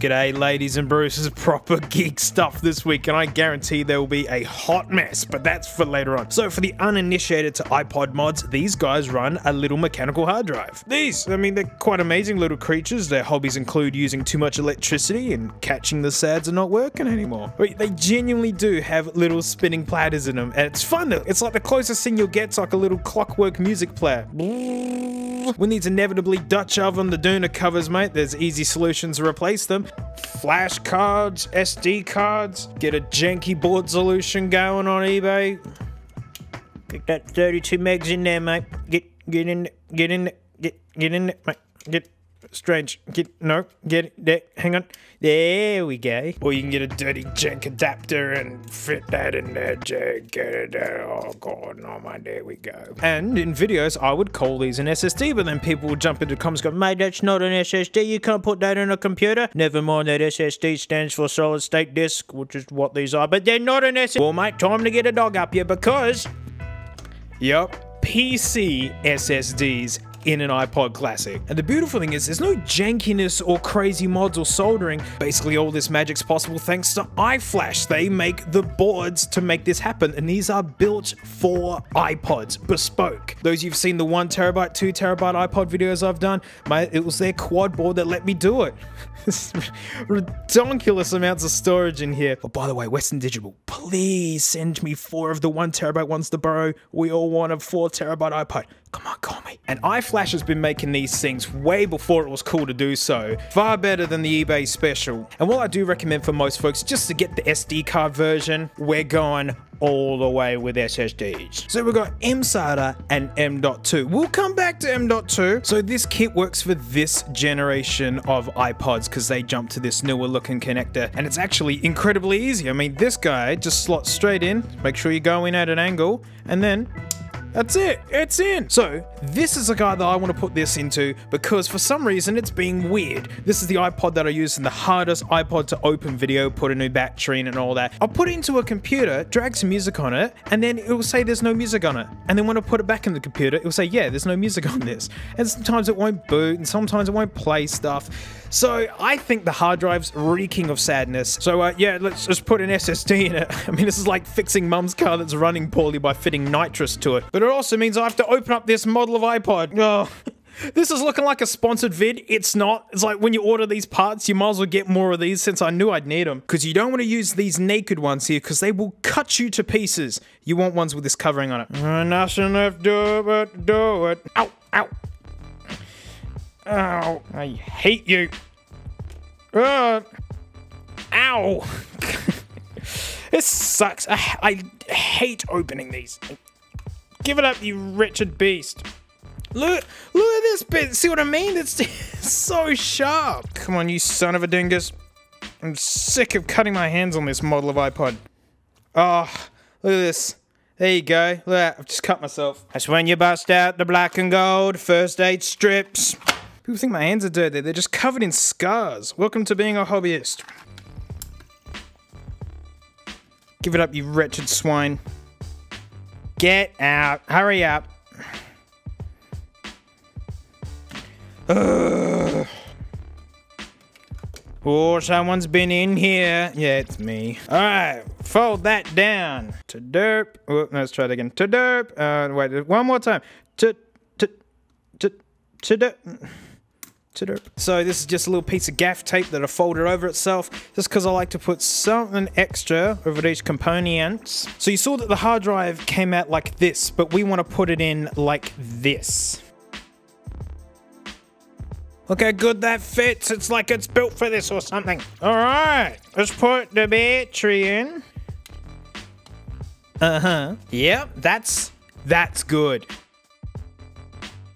G'day ladies and Bruces, proper geek stuff this week, and I guarantee there will be a hot mess, but that's for later on. So for the uninitiated to iPod mods, these guys run a little mechanical hard drive. They're quite amazing little creatures. Their hobbies include using too much electricity and catching the SADs are not working anymore. They genuinely do have little spinning platters in them, and it's fun though. It's like the closest thing you'll get to like a little clockwork music player. When these inevitably Dutch oven the doona covers, mate, there's easy solutions to replace them. Flash cards, SD cards, get a janky board solution going on eBay. Get that 32 megs in there, mate. Get in there, mate. Strange. Get there. Hang on. There we go. Or you can get a dirty jank adapter and fit that in there, Jake. Get it there. Oh god, no man, there we go. And in videos, I would call these an SSD, but then people would jump into comments and go, mate, that's not an SSD. You can't put that in a computer. Never mind that SSD stands for solid state disk, which is what these are, but they're not an SSD. Well, mate, time to get a dog up here because, yep, PC SSDs in an iPod Classic. And the beautiful thing is there's no jankiness or crazy mods or soldering. Basically all this magic's possible thanks to iFlash. They make the boards to make this happen, and these are built for iPods, bespoke. Those you've seen the 1TB, 2TB iPod videos I've done, mate, it was their quad board that let me do it. Ridiculous amounts of storage in here. But by the way, Western Digital, please send me 4 of the 1TB ones to borrow. We all want a 4TB iPod. Come on, call me. And iFlash has been making these things way before it was cool to do so. Far better than the eBay special. And while I do recommend for most folks just to get the SD card version, we're going all the way with SSDs. So we've got mSATA and M.2. We'll come back to M.2. So this kit works for this generation of iPods because they jump to this newer looking connector, and it's actually incredibly easy. I mean, this guy just slots straight in. Make sure you go in at an angle, and then that's it, it's in. So this is the guy that I want to put this into because for some reason it's being weird. This is the iPod that I used in the hardest iPod to open video, put a new battery in and all that. I'll put it into a computer, drag some music on it, and then it will say there's no music on it. And then when I put it back in the computer, it will say, yeah, there's no music on this. And sometimes it won't boot and sometimes it won't play stuff. So I think the hard drive's reeking of sadness. So yeah, let's just put an SSD in it. I mean, this is like fixing mum's car that's running poorly by fitting nitrous to it. But it also means I have to open up this model of iPod. Oh. This is looking like a sponsored vid. It's not. It's like when you order these parts, you might as well get more of these since I knew I'd need them. Because you don't want to use these naked ones here because they will cut you to pieces. You want ones with this covering on it. Nothing left to do but do it. Ow, ow. Ow. I hate you. Ow. This sucks. I hate opening these. Give it up, you wretched beast. Look at this bit. See what I mean? It's so sharp. Come on, you son of a dingus. I'm sick of cutting my hands on this model of iPod. Oh, look at this. There you go. Look at that. I've just cut myself. That's when you bust out the black and gold first aid strips. People think my hands are dirty. They're just covered in scars. Welcome to being a hobbyist. Give it up, you wretched swine. Get out. Hurry up. Ugh. Oh, someone's been in here. Yeah, it's me. All right, fold that down. To derp. Oh, let's try it again. To derp. Wait, one more time. To derp. So this is just a little piece of gaff tape that I folded over itself just because I like to put something extra over each component. So you saw that the hard drive came out like this, but we want to put it in like this. Look how good that fits. It's like it's built for this or something. All right, let's put the battery in. Yep, that's good.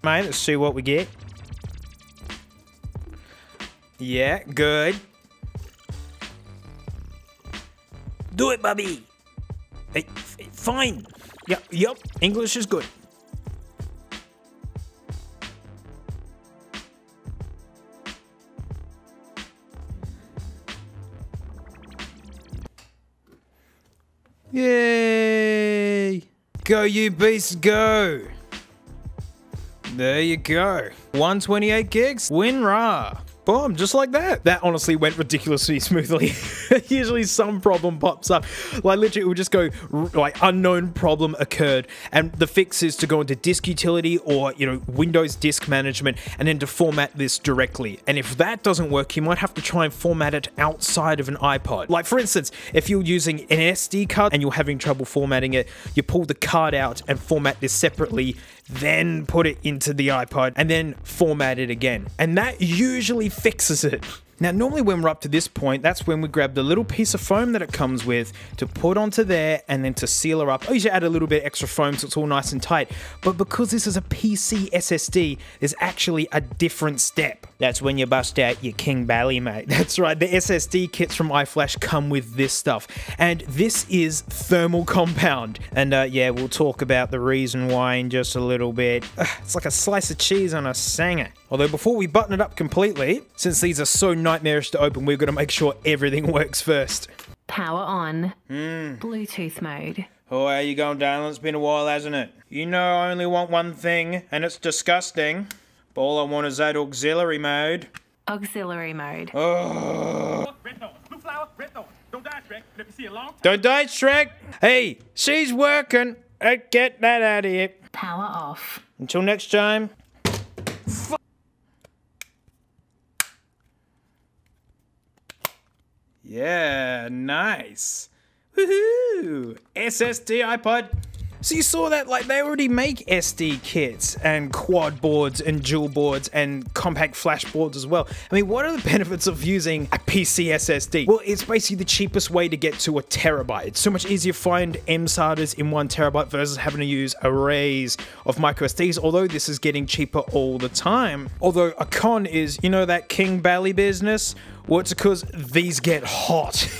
Mate, let's see what we get. Yeah, good. Do it, Bubby. Hey, fine. Yep, English is good. Yay! Go, you beast, go. There you go. 128 gigs. Win-rah. Boom, just like that. That honestly went ridiculously smoothly. Usually some problem pops up. Like literally it would just go like unknown problem occurred. And the fix is to go into Disk Utility or, you know, Windows Disk Management and then to format this directly. And if that doesn't work, you might have to try and format it outside of an iPod. Like for instance, if you're using an SD card and you're having trouble formatting it, you pull the card out and format this separately, then put it into the iPod and then format it again. And that usually fixes it. Now, normally when we're up to this point, that's when we grab the little piece of foam that it comes with to put onto there and then to seal her up. I usually add a little bit extra foam so it's all nice and tight. But because this is a PC SSD, there's actually a different step. That's when you bust out your King Bally, mate. That's right, the SSD kits from iFlash come with this stuff. And this is thermal compound. And yeah, we'll talk about the reason why in just a little bit. It's like a slice of cheese on a sanger. Although before we button it up completely, since these are so nightmarish to open, we've got to make sure everything works first. Power on. Bluetooth mode. Oh, how you going, darling? It's been a while, hasn't it? You know I only want one thing, and it's disgusting. But all I want is that auxiliary mode. Auxiliary mode. Oh. Don't die, Shrek! Hey, she's working. Get that out of here. Power off. Until next time. Yeah, nice. Woohoo! SSD iPod. So you saw that, like, they already make SD kits and quad boards and dual boards and compact flash boards as well. I mean, what are the benefits of using a PC SSD? Well, it's basically the cheapest way to get to a terabyte. It's so much easier to find mSATAs in 1 terabyte versus having to use arrays of micro SDs, although this is getting cheaper all the time. Although a con is, you know, that King Bally business? Well, it's because these get hot.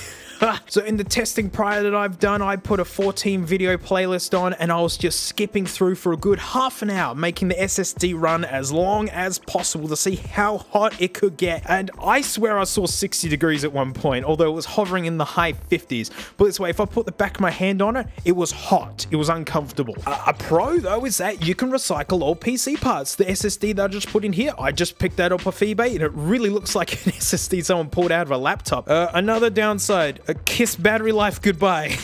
So in the testing prior that I've done, I put a 14 video playlist on and I was just skipping through for a good half an hour, making the SSD run as long as possible to see how hot it could get. And I swear I saw 60 degrees at one point, although it was hovering in the high 50s. But this way, if I put the back of my hand on it, it was hot. It was uncomfortable. A pro though is that you can recycle all PC parts. The SSD that I just put in here, I just picked that up off eBay and it really looks like an SSD someone pulled out of a laptop. Another downside. Kiss battery life goodbye.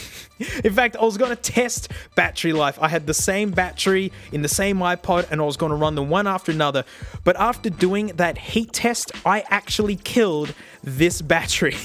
In fact, I was going to test battery life. I had the same battery in the same iPod and I was going to run them one after another. But after doing that heat test, I actually killed this battery.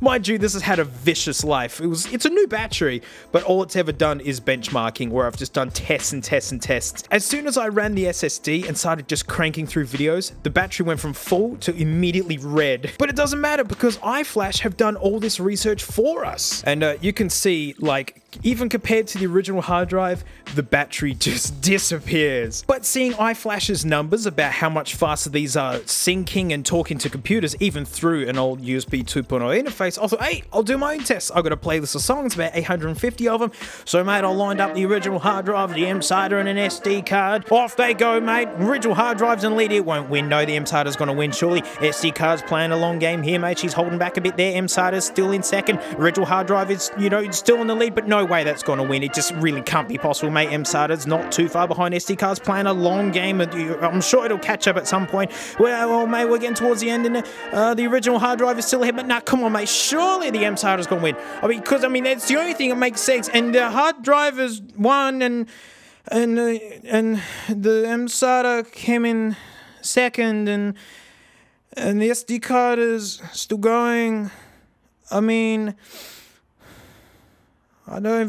Mind you, this has had a vicious life. It's a new battery, but all it's ever done is benchmarking, where I've just done tests and tests and tests. As soon as I ran the SSD and started just cranking through videos, the battery went from full to immediately red. But it doesn't matter because iFlash have done all this research for us. And you can see, like, even compared to the original hard drive, the battery just disappears. But seeing iFlash's numbers about how much faster these are syncing and talking to computers, even through an old USB 2.0 interface, I thought, hey, I'll do my own tests. I've got a playlist of songs, about 850 of them. So, mate, I lined up the original hard drive, the mSATA, and an SD card. Off they go, mate. Original hard drive's in lead. It won't win. No, the mSATA's going to win, surely. SD card's playing a long game here, mate. She's holding back a bit there. mSATA's still in second. Original hard drive is, you know, still in the lead, but no way that's going to win. It just really can't be possible, mate. mSATA's not too far behind. SD card's playing a long game. I'm sure it'll catch up at some point. Well, mate, we're getting towards the end, and the original hard drive is still ahead, but nah, come on, mate. Surely the mSATA's going to win. I mean, because, I mean, that's the only thing that makes sense, and the hard drive is won, and the mSATA came in second, and the SD card is still going. I mean, I don't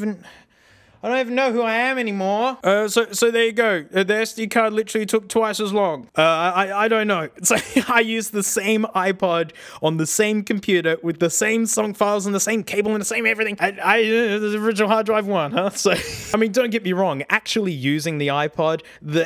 even know who I am anymore. So there you go. The SD card literally took twice as long. I don't know. So I used the same iPod on the same computer with the same song files and the same cable and the same everything. The original hard drive won, huh? So, I mean, don't get me wrong. Actually using the iPod,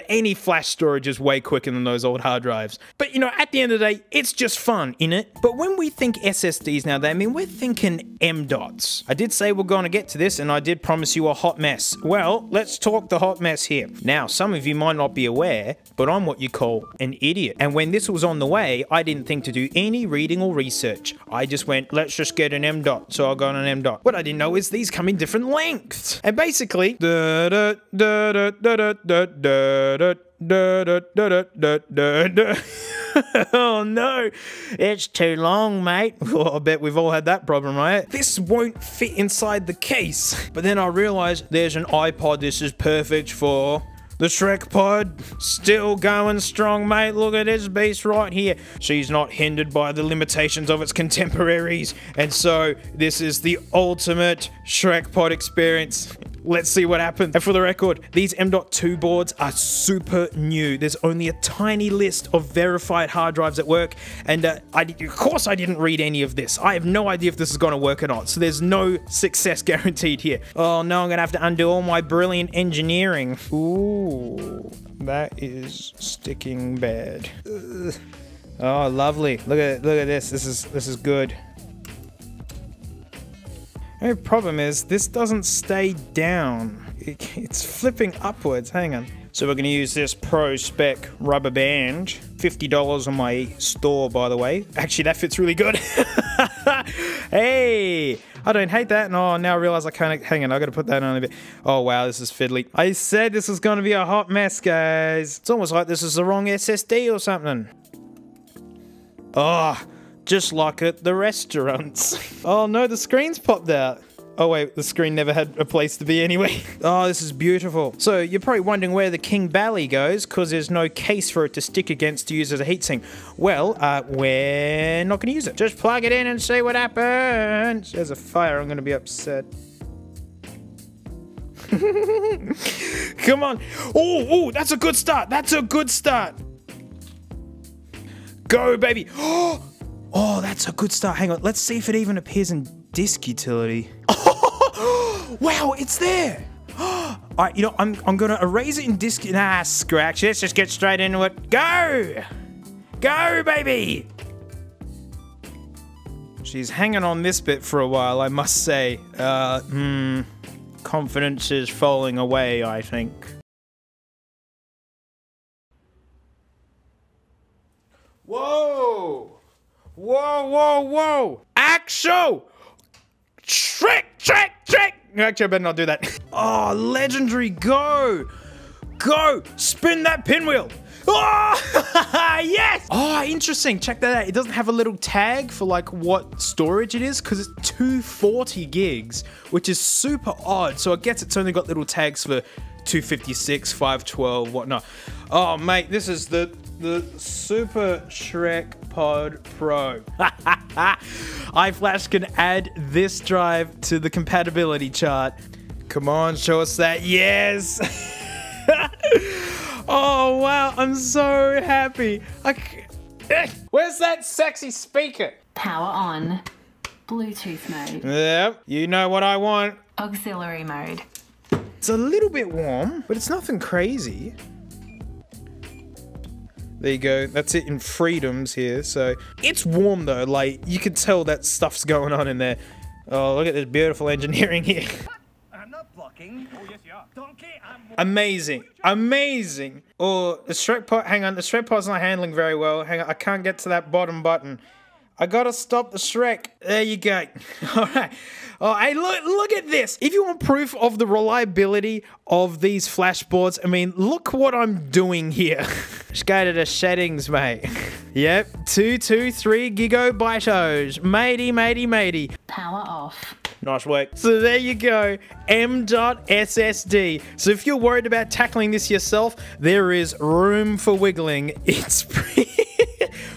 any flash storage is way quicker than those old hard drives. But, you know, at the end of the day, it's just fun, innit? But when we think SSDs now, I mean, we're thinking M.2s. I did say we're going to get to this, and I did promise you a hot mess. Well, let's talk the hot mess here. Now, some of you might not be aware, but I'm what you call an idiot. And when this was on the way, I didn't think to do any reading or research. I just went, let's just get an M.2. So I got an M.2. What I didn't know is these come in different lengths. And basically, Da, da, da, da, da, da. Oh no, it's too long, mate. Well, I bet we've all had that problem, right? This won't fit inside the case. But then I realized there's an iPod. This is perfect for the Shrek pod. Still going strong, mate. Look at this beast right here. She's not hindered by the limitations of its contemporaries. And so this is the ultimate Shrek pod experience. Let's see what happens. And for the record, these M.2 boards are super new. There's only a tiny list of verified hard drives at work. And of course I didn't read any of this. I have no idea if this is going to work or not. So there's no success guaranteed here. Oh no, I'm going to have to undo all my brilliant engineering. Ooh, that is sticking bad. Ugh. Oh, lovely. Look at this. This is good. The only problem is this doesn't stay down. It's flipping upwards. Hang on. So we're going to use this Pro Spec rubber band. $50 on my store, by the way. Actually, that fits really good. Hey, I don't hate that. No, now I realize I can't. Hang on, I got to put that on a bit. Oh, wow, this is fiddly. I said this was going to be a hot mess, guys. It's almost like this is the wrong SSD or something. Oh. Just like at the restaurants. Oh no, the screen's popped out. Oh wait, the screen never had a place to be anyway. Oh, this is beautiful. So you're probably wondering where the King Bally goes because there's no case for it to stick against to use as a heatsink. Well, we're not gonna use it. Just plug it in and see what happens. There's a fire, I'm gonna be upset. Come on. Oh, that's a good start. That's a good start. Go, baby. Oh! Oh, that's a good start. Hang on, let's see if it even appears in Disk Utility. Wow, it's there. All right, you know, I'm gonna erase it in Disk. Nah, scratch it. Let's just get straight into it. Go! Go, baby! She's hanging on this bit for a while, I must say. Confidence is falling away, I think. Whoa! Whoa, whoa, whoa! Axo! Shrek, Shrek, Shrek! Actually, I better not do that. Oh, legendary, go! Go! Spin that pinwheel! Oh, yes! Oh, interesting. Check that out. It doesn't have a little tag for like what storage it is because it's 240 gigs, which is super odd. So I guess it's only got little tags for 256, 512, whatnot. Oh, mate, this is the Super Shrek Pod Pro. iFlash can add this drive to the compatibility chart. Come on, show us that. Yes. Oh wow, I'm so happy. Where's that sexy speaker? Power on. Bluetooth mode. Yep, you know what I want. Auxiliary mode. It's a little bit warm, but it's nothing crazy. There you go. That's it in freedoms here. So it's warm though. Like you can tell that stuff's going on in there. Oh, look at this beautiful engineering here. I'm not blocking. Oh, yes, you are. Donkey, I'm... Amazing. Amazing. Oh, the Shrek pod. Hang on. The Shrek pod's not handling very well. Hang on. I can't get to that bottom button. I gotta stop the Shrek. There you go. All right. Oh, hey, look at this. If you want proof of the reliability of these flash boards, I mean, look what I'm doing here. Just go to the settings, mate. Yep, 223 gigabytes. Matey, matey, matey. Power off. Nice work. So there you go, M.SSD. So if you're worried about tackling this yourself, there is room for wiggling. It's pretty...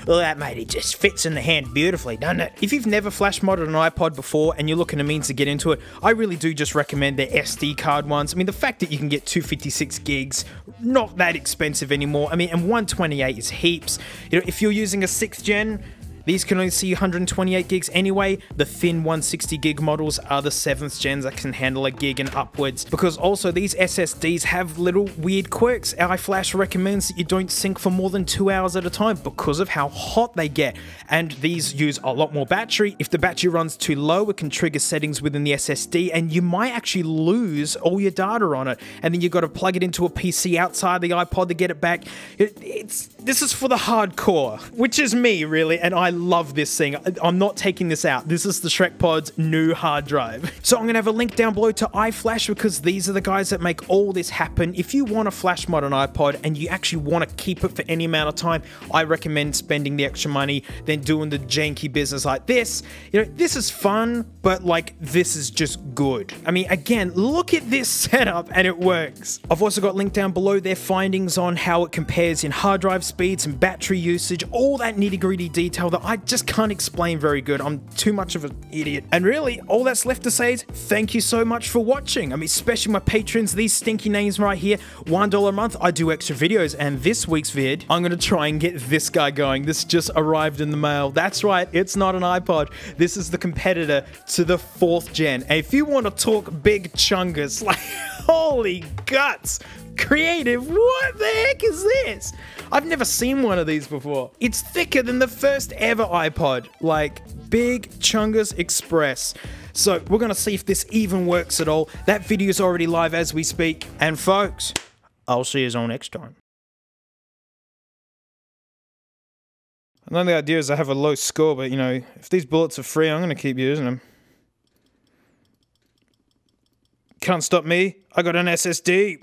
Well, that, mate, it just fits in the hand beautifully, doesn't it? If you've never flash modded an iPod before and you're looking to means to get into it, I really do just recommend the SD card ones. I mean, the fact that you can get 256 gigs, not that expensive anymore. I mean, and 128 is heaps. You know, if you're using a 6th gen, these can only see 128 gigs anyway. The thin 160 gig models are the 7th gens that can handle a gig and upwards. Because also these SSDs have little weird quirks. iFlash recommends that you don't sync for more than 2 hours at a time because of how hot they get. And these use a lot more battery. If the battery runs too low, it can trigger settings within the SSD and you might actually lose all your data on it. And then you've got to plug it into a PC outside the iPod to get it back. This is for the hardcore, which is me really. And I love this thing. I'm not taking this out. This is the ShrekPod's new hard drive. So I'm gonna have a link down below to iFlash because these are the guys that make all this happen. If you want a flash mod on iPod and you actually want to keep it for any amount of time, I recommend spending the extra money than doing the janky business like this. You know, this is fun, but like this is just good. I mean, again, look at this setup and it works. I've also got linked down below their findings on how it compares in hard drive speeds and battery usage, all that nitty-gritty detail that I just can't explain very good. I'm too much of an idiot. And really, all that's left to say is thank you so much for watching. I mean, especially my patrons, these stinky names right here, $1 a month, I do extra videos. And this week's vid, I'm gonna try and get this guy going. This just arrived in the mail. That's right, it's not an iPod. This is the competitor to the 4th gen. And if you want to talk big chungus, like, holy guts, Creative, what the heck is this? I've never seen one of these before. It's thicker than the first ever iPod, like big chungus express. So we're gonna see if this even works at all. That video is already live as we speak. And folks, I'll see you all next time. I know the idea is I have a low score, but you know, if these bullets are free, I'm gonna keep using them. Can't stop me, I got an SSD.